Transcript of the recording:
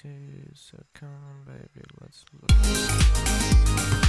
2 seconds, baby, let's look.